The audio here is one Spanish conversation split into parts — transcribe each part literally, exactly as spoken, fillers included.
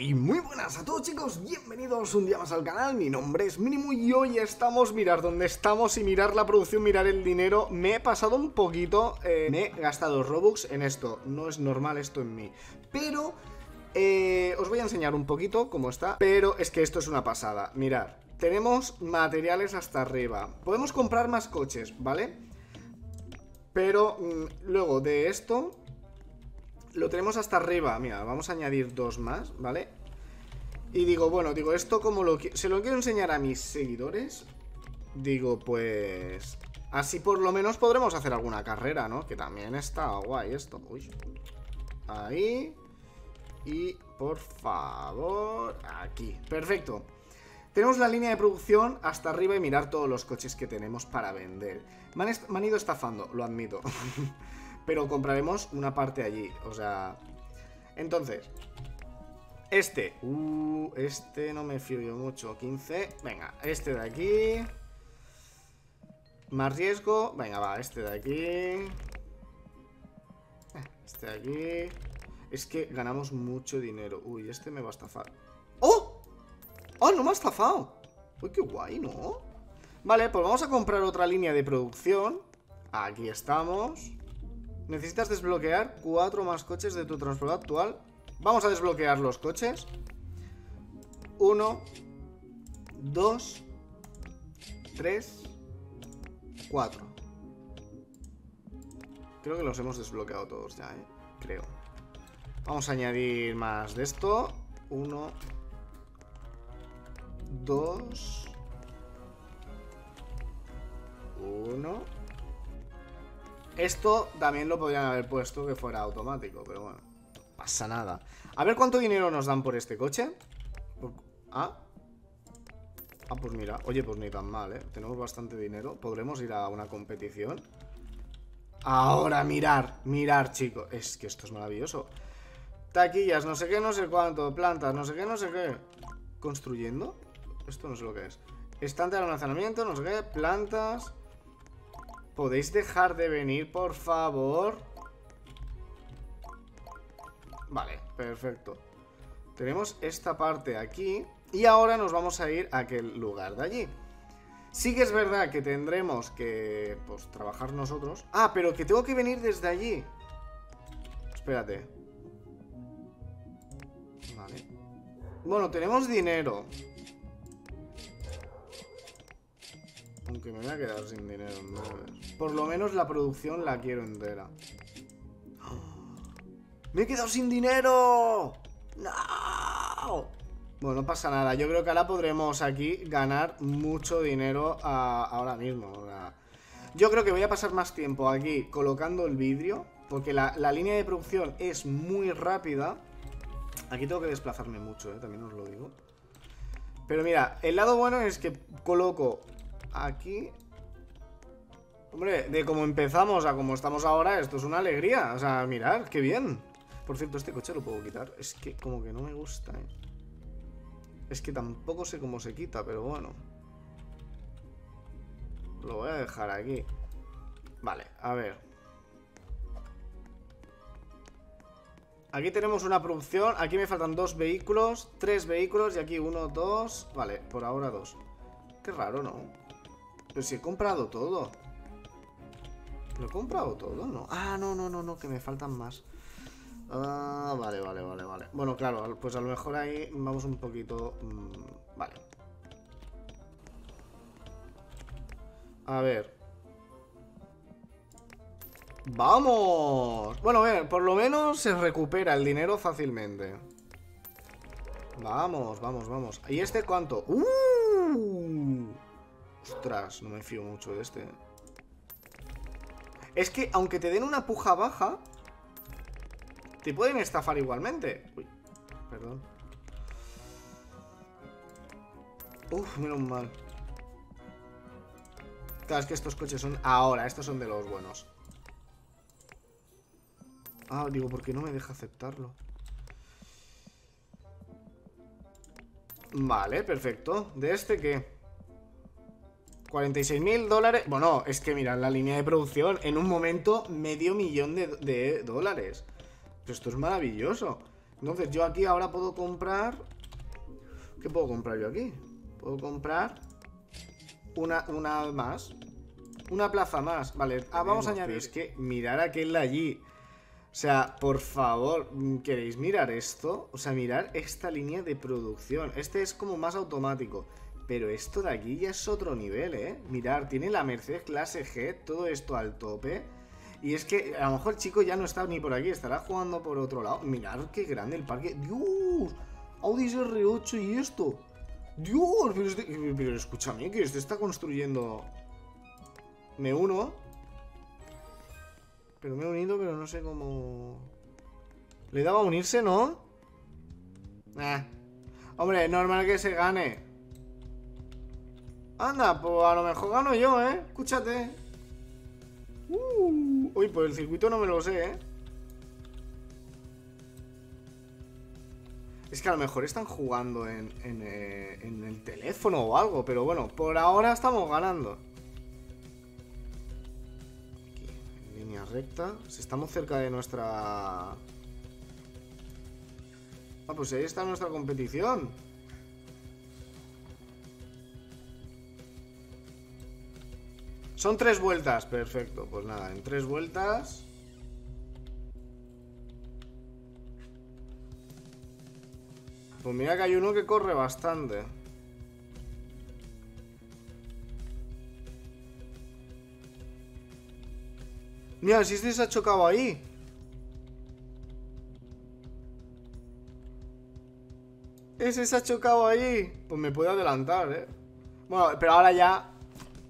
Y muy buenas a todos, chicos, bienvenidos un día más al canal. Mi nombre es Minimuh y hoy estamos, mirar dónde estamos y mirar la producción, mirar el dinero. Me he pasado un poquito, eh, me he gastado Robux en esto, no es normal esto en mí, pero eh, os voy a enseñar un poquito cómo está. Pero es que esto es una pasada, mirad, tenemos materiales hasta arriba, podemos comprar más coches, ¿vale? Pero mmm, luego de esto lo tenemos hasta arriba. Mira, vamos a añadir dos más, ¿vale? Y digo, bueno, digo, esto como lo se lo quiero enseñar a mis seguidores. Digo, pues así por lo menos podremos hacer alguna carrera, ¿no? Que también está guay esto. Uy. Ahí. Y por favor, aquí, perfecto. Tenemos la línea de producción hasta arriba y mirar todos los coches que tenemos para vender. Me han, me han ido estafando, lo admito. Pero compraremos una parte allí, o sea... Entonces, este... Uh, este no me fío yo mucho, quince... Venga, este de aquí... Más riesgo... Venga, va, este de aquí... Este de aquí... Es que ganamos mucho dinero. Uy, este me va a estafar. ¡Oh! ¡Oh, no me ha estafado! ¡Uy, qué guay, ¿no? Vale, pues vamos a comprar otra línea de producción. Aquí estamos... Necesitas desbloquear cuatro más coches de tu transporte actual. Vamos a desbloquear los coches. Uno, dos, tres, cuatro. Creo que los hemos desbloqueado todos ya, ¿eh? Creo. Vamos a añadir más de esto. Uno, dos, uno. Esto también lo podrían haber puesto que fuera automático, pero bueno, no pasa nada. A ver cuánto dinero nos dan por este coche. Ah, ah, pues mira, oye, pues ni tan mal, ¿eh? Tenemos bastante dinero, podremos ir a una competición. Ahora, mirar, mirar, chicos, es que esto es maravilloso. Taquillas, no sé qué, no sé cuánto, plantas, no sé qué, no sé qué. ¿Construyendo? Esto no sé lo que es. Estante de almacenamiento, no sé qué, plantas... ¿Podéis dejar de venir, por favor? Vale, perfecto. Tenemos esta parte aquí. Y ahora nos vamos a ir a aquel lugar de allí. Sí que es verdad que tendremos que, pues, trabajar nosotros. Ah, pero que tengo que venir desde allí. Espérate. Vale. Bueno, tenemos dinero. Aunque me voy a quedar sin dinero, ¿no? Por lo menos la producción la quiero entera. ¡Me he quedado sin dinero! ¡No! Bueno, no pasa nada. Yo creo que ahora podremos aquí ganar mucho dinero a... ahora mismo. Ahora... Yo creo que voy a pasar más tiempo aquí colocando el vidrio, porque la, la línea de producción es muy rápida. Aquí tengo que desplazarme mucho, ¿eh? También os lo digo. Pero mira, el lado bueno es que coloco... Aquí. Hombre, de como empezamos a como estamos ahora, esto es una alegría. O sea, mirad, qué bien. Por cierto, este coche lo puedo quitar. Es que como que no me gusta, ¿eh? Es que tampoco sé cómo se quita, pero bueno, lo voy a dejar aquí. Vale, a ver. Aquí tenemos una producción. Aquí me faltan dos vehículos, tres vehículos. Y aquí uno, dos. Vale, por ahora dos. Qué raro, ¿no? Pero si he comprado todo. ¿Lo he comprado todo? No. Ah, no, no, no, no, que me faltan más. Ah, vale, vale, vale, vale. Bueno, claro, pues a lo mejor ahí vamos un poquito... Mmm, vale. A ver. ¡Vamos! Bueno, a ver, por lo menos se recupera el dinero fácilmente. Vamos, vamos, vamos. ¿Y este cuánto? ¡Uh! Ostras, no me fío mucho de este. Es que aunque te den una puja baja, te pueden estafar igualmente. Uy, perdón. Uf, menos mal. Claro, es que estos coches son... Ahora, estos son de los buenos. Ah, digo, ¿por qué no me deja aceptarlo? Vale, perfecto. ¿De este qué? cuarenta y seis mil dólares. Bueno, es que mirad la línea de producción. En un momento, medio millón de, de dólares. Pero esto es maravilloso. Entonces yo aquí ahora puedo comprar... ¿Qué puedo comprar yo aquí? Puedo comprar una, una más. Una plaza más. Vale, ah, vamos a añadir. Es que mirar aquel allí. O sea, por favor, ¿queréis mirar esto? O sea, mirar esta línea de producción. Este es como más automático. Pero esto de aquí ya es otro nivel, ¿eh? Mirad, tiene la Mercedes clase G, todo esto al tope. Y es que a lo mejor el chico ya no está ni por aquí, estará jugando por otro lado. Mirad qué grande el parque. ¡Dios! Audi R ocho y esto. ¡Dios! Pero, este... pero escúchame, que este está construyendo... Me uno. Pero me he unido, pero no sé cómo... Le daba a unirse, ¿no? Nah. Hombre, normal que se gane. Anda, pues a lo mejor gano yo, ¿eh? Escúchate. Uh, uy, pues el circuito no me lo sé, ¿eh? Es que a lo mejor están jugando en, en, eh, en el teléfono o algo. Pero bueno, por ahora estamos ganando. Aquí, en línea recta. Si estamos cerca de nuestra... Ah, pues ahí está nuestra competición. Son tres vueltas, perfecto. Pues nada, en tres vueltas... Pues mira que hay uno que corre bastante. Mira, si este se ha chocado ahí. Ese se ha chocado ahí. Pues me puede adelantar, eh. Bueno, pero ahora ya.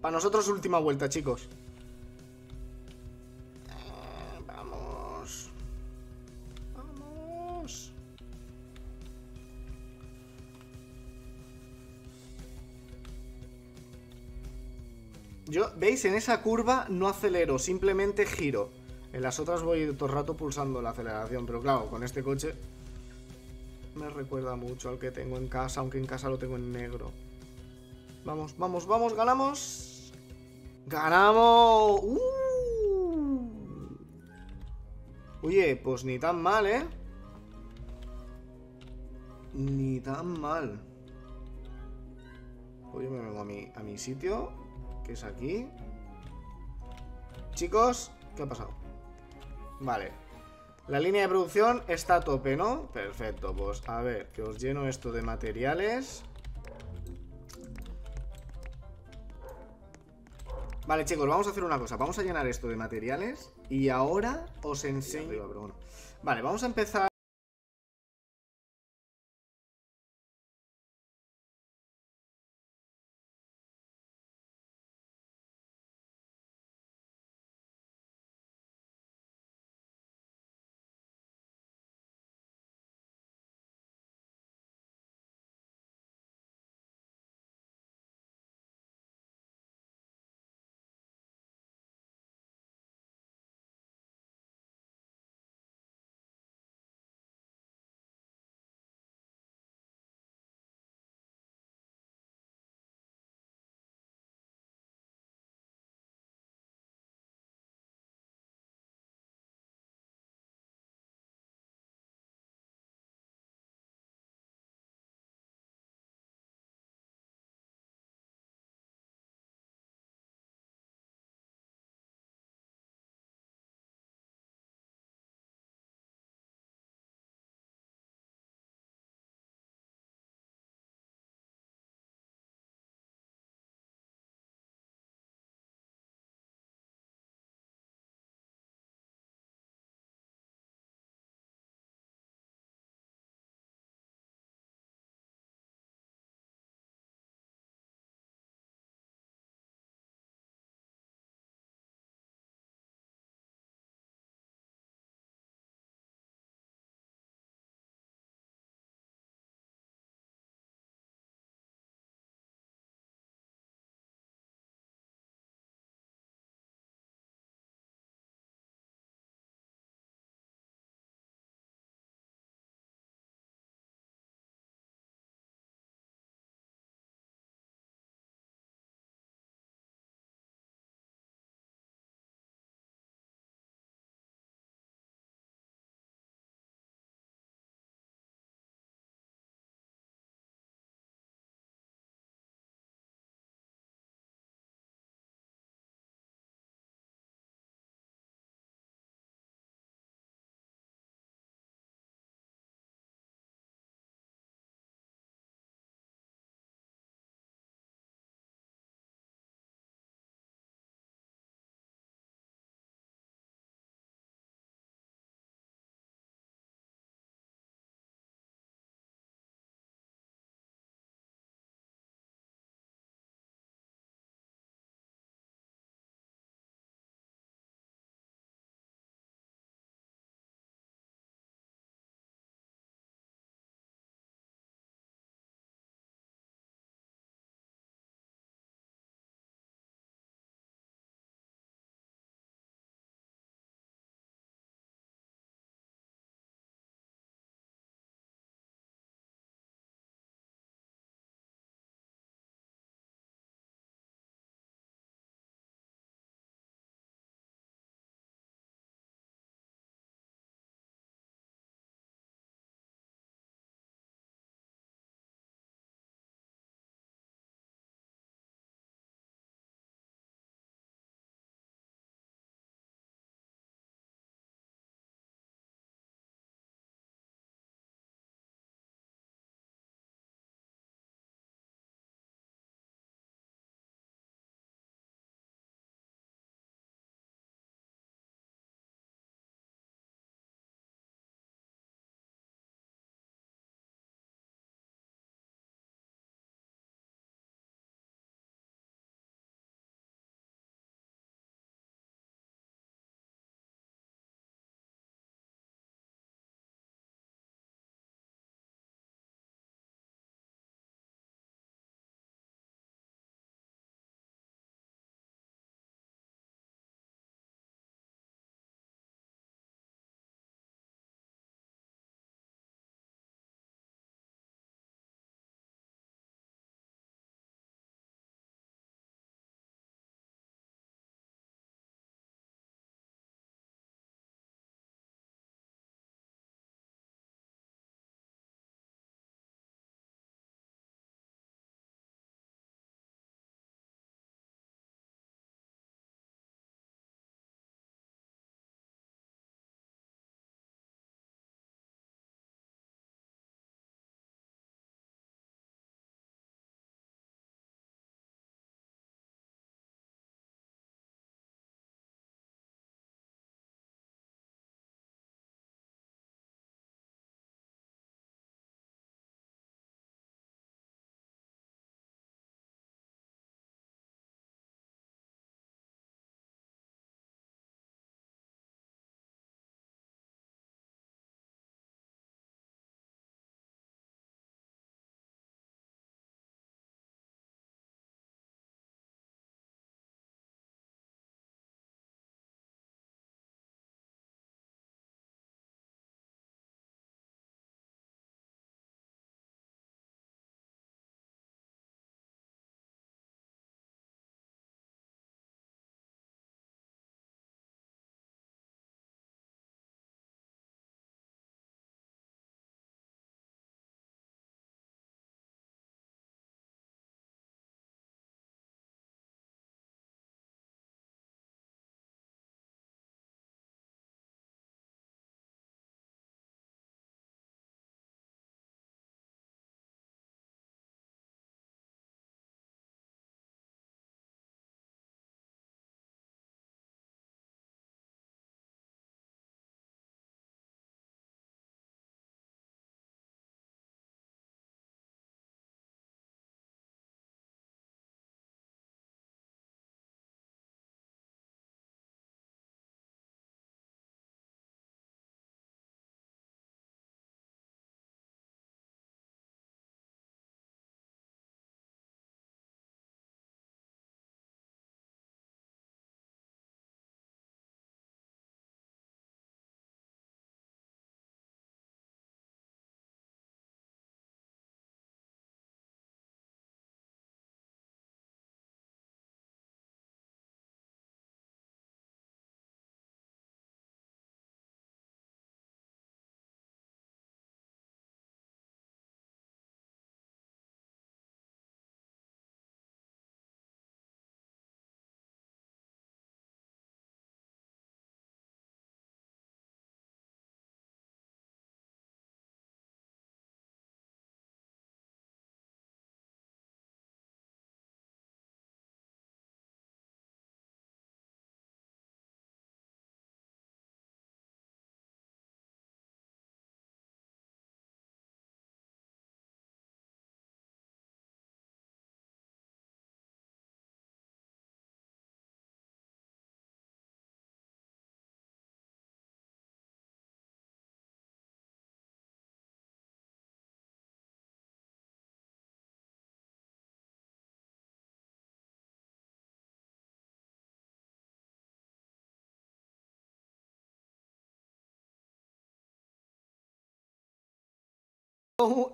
Para nosotros última vuelta, chicos. Yo, ¿veis? En esa curva no acelero, simplemente giro. En las otras voy todo el rato pulsando la aceleración, pero claro, con este coche me recuerda mucho al que tengo en casa, aunque en casa lo tengo en negro. Vamos, vamos, vamos, ganamos. ¡Ganamos! ¡Uh! Oye, pues ni tan mal, ¿eh? Ni tan mal. Pues yo me vengo a mi, a mi sitio... Que es aquí. Chicos, ¿qué ha pasado? Vale. La línea de producción está a tope, ¿no? Perfecto, pues a ver, que os lleno esto de materiales. Vale, chicos, vamos a hacer una cosa. Vamos a llenar esto de materiales. Y ahora os enseño arriba, pero bueno. Vale, vamos a empezar.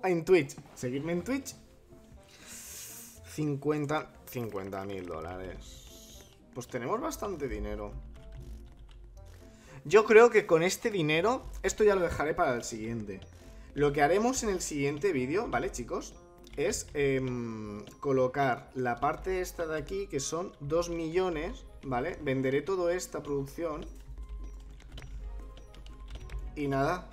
en Twitch, seguidme en Twitch. cincuenta mil dólares. Pues tenemos bastante dinero. Yo creo que con este dinero, esto ya lo dejaré para el siguiente. Lo que haremos en el siguiente vídeo, ¿vale, chicos? Es eh, colocar la parte esta de aquí, que son dos millones, ¿vale? Venderé toda esta producción. Y nada.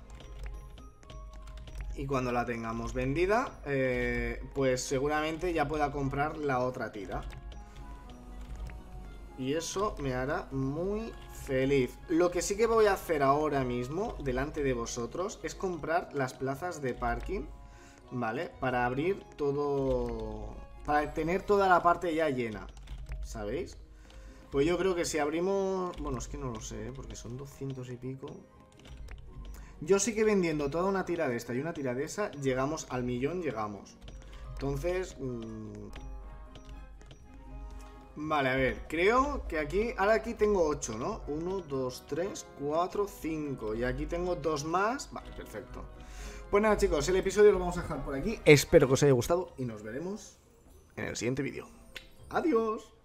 Y cuando la tengamos vendida, eh, pues seguramente ya pueda comprar la otra tira. Y eso me hará muy feliz. Lo que sí que voy a hacer ahora mismo, delante de vosotros, es comprar las plazas de parking, ¿vale? Para abrir todo... Para tener toda la parte ya llena, ¿sabéis? Pues yo creo que si abrimos... Bueno, es que no lo sé, porque son doscientos y pico... Yo sí que vendiendo toda una tira de esta y una tira de esa, llegamos al millón, llegamos. Entonces... Mmm... Vale, a ver, creo que aquí... Ahora aquí tengo ocho, ¿no? uno, dos, tres, cuatro, cinco. Y aquí tengo dos más. Vale, perfecto. Pues nada, chicos, el episodio lo vamos a dejar por aquí. Espero que os haya gustado y nos veremos en el siguiente vídeo. ¡Adiós!